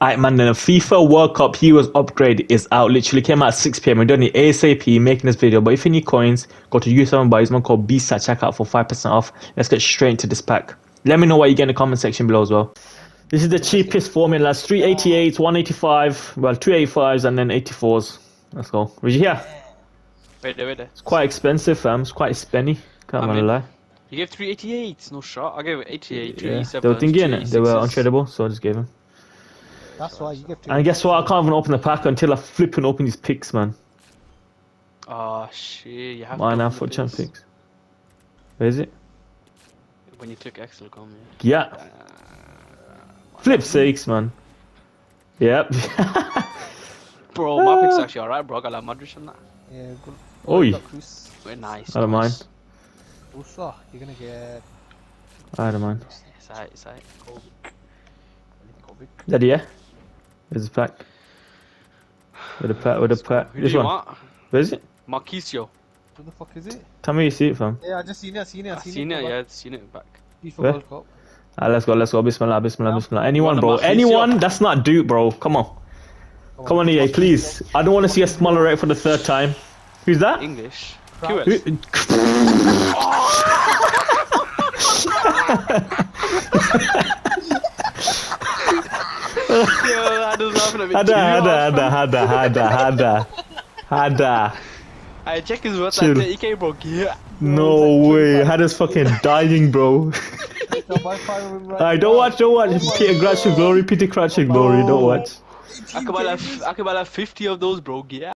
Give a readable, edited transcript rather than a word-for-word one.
Alright man, then the FIFA World Cup Heroes Upgrade is out. Literally came out at 6 PM. We're doing it ASAP, making this video. But if you need coins, go to U7Buy. It's one called BEAST at checkout for 5% off. Let's get straight into this pack. Let me know what you get in the comment section below as well. This is the cheapest format, lads. 388s, 185, well 285s and then 84s. Let's go. Reggie here. Wait there. It's quite expensive, fam. It's quite spenny. Can't lie. You gave 388s, no shot. I gave it 88, 287. They were thinking it. They were untradeable, so I just gave them. That's why you give to. And guess what? I can't even open the pack until I flip and open these picks, man. Oh shit, you have mine now for champ picks. Where is it? When you click X, it'll come. Yeah. Flip sakes, man. Yep. Bro, my picks actually alright, bro. I got like Modric on that. Yeah, good. Oi. We're nice. I don't mind. Also, you're gonna get. I don't mind. It's alright, it's alright. Daddy, yeah? There's a pack. With a pack. Who this one. Want? Where is it? Marquisio. What the fuck is it? Tell me you see it, fam. Yeah, I just seen it back. Where? Alright, let's go. Bismillah. Anyone, bro. Anyone that's not Duke, bro. Come on, EA, please. I don't want to see a smaller rate for the third time. Who's that? English. QS. Hada. I check his worth at the EK, bro. Yeah. No way. Hada's fucking dying, bro. Alright, don't watch. Peter Crouching Glory. Don't watch. I could buy like 50 of those, bro. Yeah.